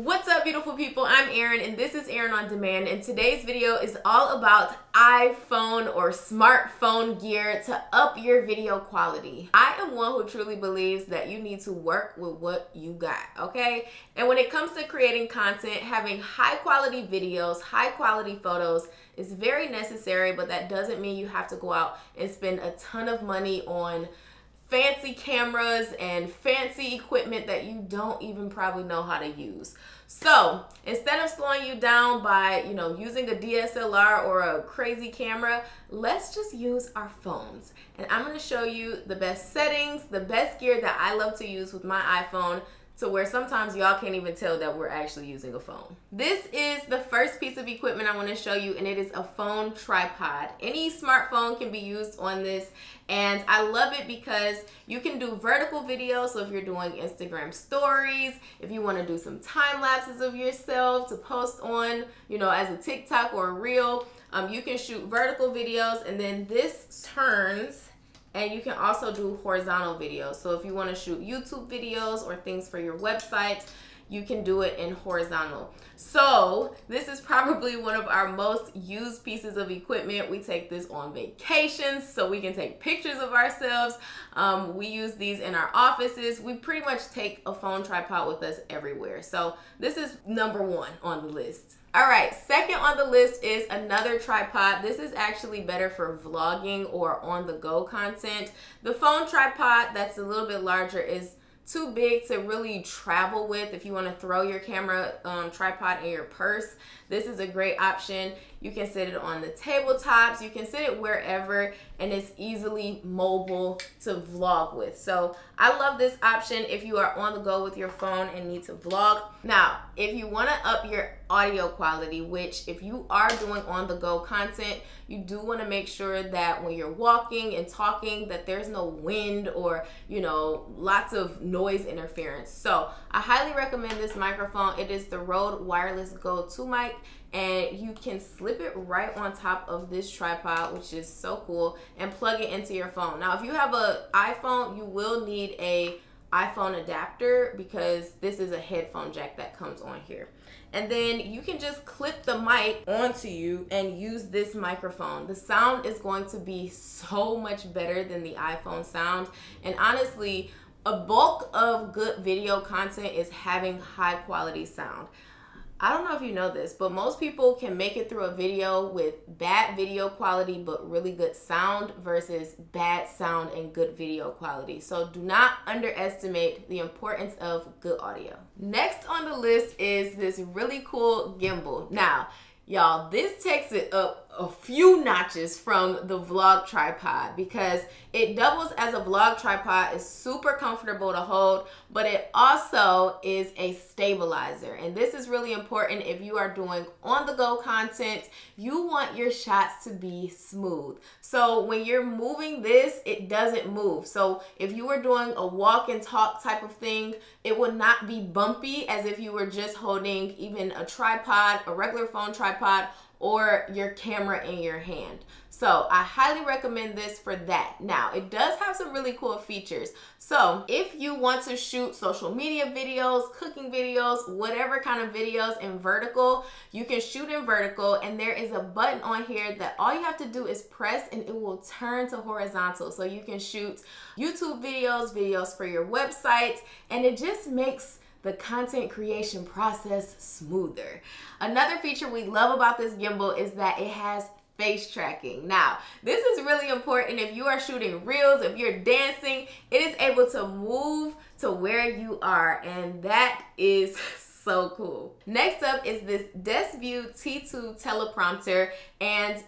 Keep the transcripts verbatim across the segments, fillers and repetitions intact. What's up, beautiful people? I'm Erin and this is Erin on Demand, and today's video is all about iPhone or smartphone gear to up your video quality. I am one who truly believes that you need to work with what you got, okay? And when it comes to creating content, having high quality videos, high quality photos is very necessary, but that doesn't mean you have to go out and spend a ton of money on fancy cameras and fancy equipment that you don't even probably know how to use. So instead of slowing you down by, you know, using a D S L R or a crazy camera, let's just use our phones. And I'm going to show you the best settings, the best gear that I love to use with my iPhone, to where sometimes y'all can't even tell that we're actually using a phone. This is the first piece of equipment I want to show you, and it is a phone tripod. Any smartphone can be used on this, and I love it because you can do vertical videos. So if you're doing Instagram stories, if you want to do some time lapses of yourself to post on, you know, as a TikTok or a reel, um, you can shoot vertical videos, and then this turns. And you can also do horizontal videos. So if you want to shoot YouTube videos or things for your website, you can do it in horizontal. So this is probably one of our most used pieces of equipment. We take this on vacations so we can take pictures of ourselves. Um, we use these in our offices. We pretty much take a phone tripod with us everywhere. So this is number one on the list. All right, second on the list is another tripod. This is actually better for vlogging or on-the-go content. The phone tripod that's a little bit larger is too big to really travel with. If you want to throw your camera um, tripod in your purse, this is a great option. You can sit it on the tabletops, you can sit it wherever, and it's easily mobile to vlog with. So I love this option if you are on the go with your phone and need to vlog. Now, if you want to up your audio quality, which if you are doing on the go content, you do want to make sure that when you're walking and talking that there's no wind or, you know, lots of noise interference. So I highly recommend this microphone. It is the Rode Wireless Go two mic, and you can slip it right on top of this tripod, which is so cool, and plug it into your phone. Now, if you have an iPhone, you will need a iPhone adapter because this is a headphone jack that comes on here. And then you can just clip the mic onto you and use this microphone. The sound is going to be so much better than the iPhone sound. And honestly, a bulk of good video content is having high quality sound. I don't know if you know this, but most people can make it through a video with bad video quality but really good sound versus bad sound and good video quality. So do not underestimate the importance of good audio. Next on the list is this really cool gimbal. Now, y'all, this takes it up a few notches from the vlog tripod because it doubles as a vlog tripod. It's super comfortable to hold, but it also is a stabilizer. And this is really important if you are doing on-the-go content. You want your shots to be smooth. So when you're moving this, it doesn't move. So if you were doing a walk and talk type of thing, it would not be bumpy as if you were just holding even a tripod, a regular phone tripod, or your camera in your hand. So I highly recommend this for that. Now, it does have some really cool features. So if you want to shoot social media videos, cooking videos, whatever kind of videos in vertical, you can shoot in vertical, and there is a button on here that all you have to do is press and it will turn to horizontal. So you can shoot YouTube videos, videos for your website, and it just makes the content creation process smoother. Another feature we love about this gimbal is that it has face tracking. Now, this is really important if you are shooting reels, if you're dancing. It is able to move to where you are, and that is so cool. Next up is this Desview T two teleprompter, and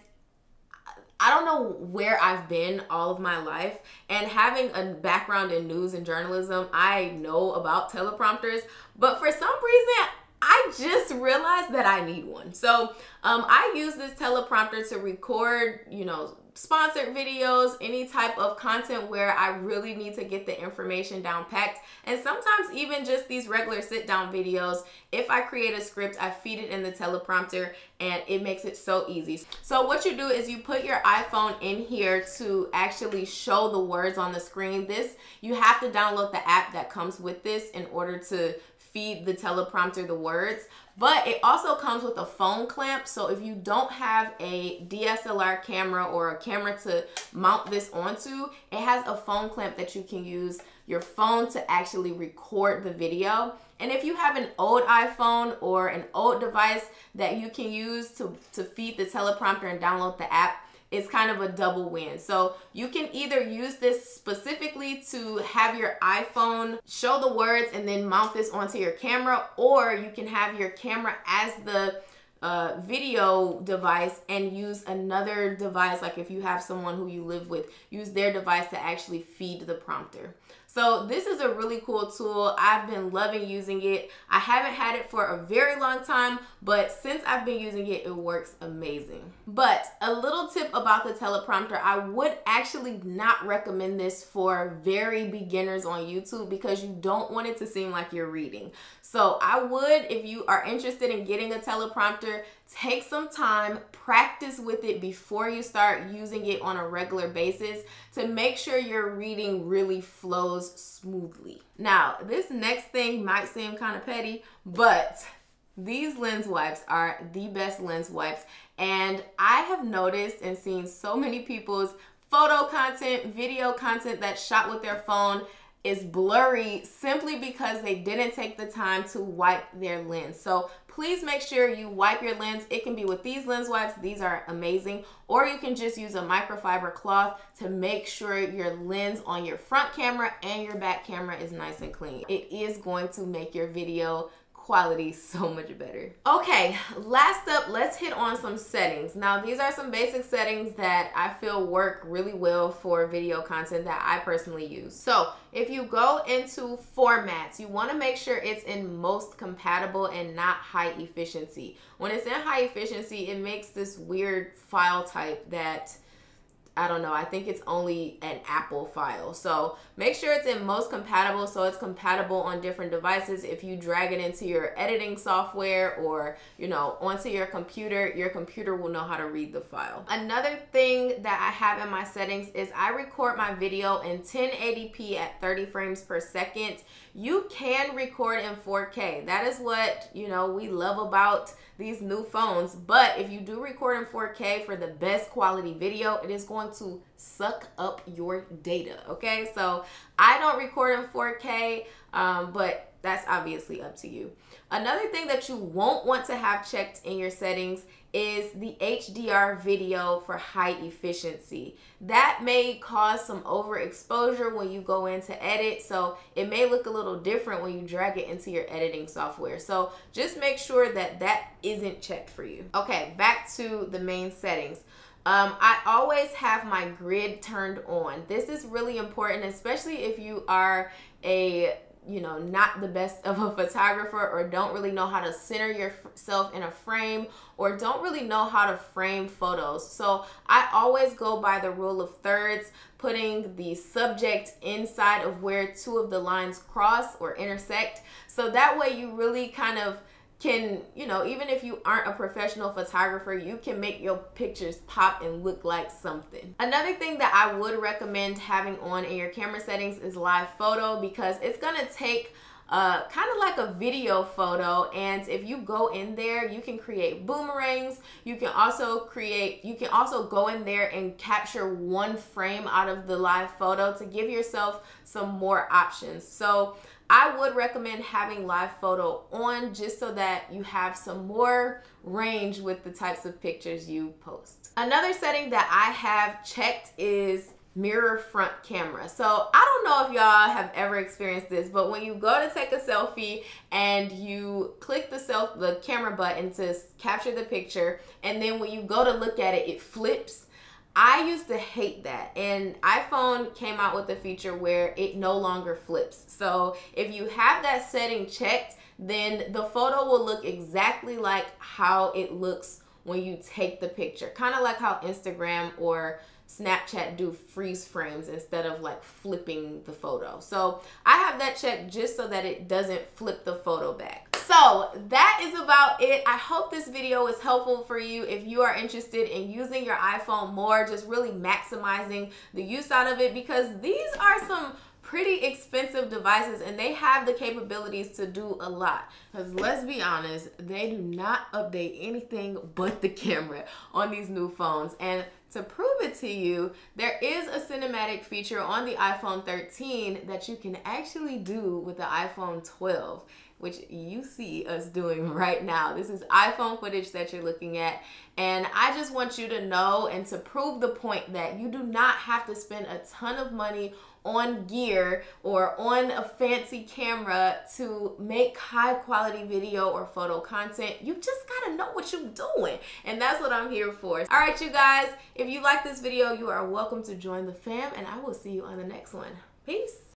I don't know where I've been all of my life, and having a background in news and journalism, I know about teleprompters, but for some reason, I just realized that I need one. So um, I use this teleprompter to record, you know, sponsored videos, any type of content where I really need to get the information down packed. And sometimes even just these regular sit down videos, if I create a script, I feed it in the teleprompter and it makes it so easy. So what you do is you put your iPhone in here to actually show the words on the screen. This, you have to download the app that comes with this in order to feed the teleprompter the words, but it also comes with a phone clamp. So if you don't have a D S L R camera or a camera to mount this onto, it has a phone clamp that you can use your phone to actually record the video. And if you have an old iPhone or an old device that you can use to, to feed the teleprompter and download the app, it's kind of a double win. So you can either use this specifically to have your iPhone show the words and then mount this onto your camera, or you can have your camera as the uh, video device and use another device, like if you have someone who you live with, use their device to actually feed the prompter. So this is a really cool tool. I've been loving using it. I haven't had it for a very long time, but since I've been using it, it works amazing. But a little tip about the teleprompter, I would actually not recommend this for very beginners on YouTube because you don't want it to seem like you're reading. So I would, if you are interested in getting a teleprompter, take some time, practice with it before you start using it on a regular basis to make sure your reading really flows smoothly. Now, this next thing might seem kind of petty, but these lens wipes are the best lens wipes. And I have noticed and seen so many people's photo content, video content that's shot with their phone is blurry simply because they didn't take the time to wipe their lens. So please make sure you wipe your lens. It can be with these lens wipes. These are amazing. Or you can just use a microfiber cloth to make sure your lens on your front camera and your back camera is nice and clean. It is going to make your video quality so much better. Okay, last up, let's hit on some settings. Now, these are some basic settings that I feel work really well for video content that I personally use. So if you go into formats, you want to make sure it's in most compatible and not high efficiency. When it's in high efficiency, it makes this weird file type that I don't know, I think it's only an Apple file. So make sure it's in most compatible, so it's compatible on different devices. If you drag it into your editing software or, you know, onto your computer, your computer will know how to read the file. Another thing that I have in my settings is I record my video in ten eighty p at thirty frames per second. You can record in four K. That is what, you know, we love about these new phones. But if you do record in four K for the best quality video, it is going to suck up your data. Okay, so I don't record in four K, um, but that's obviously up to you. Another thing that you won't want to have checked in your settings is the H D R video for high efficiency. That may cause some overexposure when you go in to edit, so it may look a little different when you drag it into your editing software. So just make sure that that isn't checked for you. Okay, back to the main settings. Um, I always have my grid turned on. This is really important, especially if you are a, you know, not the best of a photographer or don't really know how to center yourself in a frame or don't really know how to frame photos. So I always go by the rule of thirds, putting the subject inside of where two of the lines cross or intersect. So that way you really kind of can, you know, even if you aren't a professional photographer, you can make your pictures pop and look like something. Another thing that I would recommend having on in your camera settings is live photo, because it's gonna take Uh, kind of like a video photo, and if you go in there, you can create boomerangs. You can also create, you can also go in there and capture one frame out of the live photo to give yourself some more options. So I would recommend having live photo on just so that you have some more range with the types of pictures you post. Another setting that I have checked is mirror front camera. So I don't know if y'all have ever experienced this, but when you go to take a selfie and you click the self the camera button to capture the picture, and then when you go to look at it, it flips. I used to hate that, and iPhone came out with a feature where it no longer flips. So if you have that setting checked, then the photo will look exactly like how it looks when you take the picture, kind of like how Instagram or Snapchat do freeze frames instead of like flipping the photo. So I have that checked just so that it doesn't flip the photo back. So that is about it. I hope this video was helpful for you. If you are interested in using your iPhone more, just really maximizing the use out of it, because these are some pretty expensive devices, and they have the capabilities to do a lot. Because let's be honest, they do not update anything but the camera on these new phones. And to prove it to you, there is a cinematic feature on the iPhone thirteen that you can actually do with the iPhone twelve, which you see us doing right now. This is iPhone footage that you're looking at. And I just want you to know and to prove the point that you do not have to spend a ton of money on gear or on a fancy camera to make high quality video or photo content. You just gotta know what you're doing, and that's what I'm here for. All right, you guys, if you like this video, you are welcome to join the fam, and I will see you on the next one. Peace.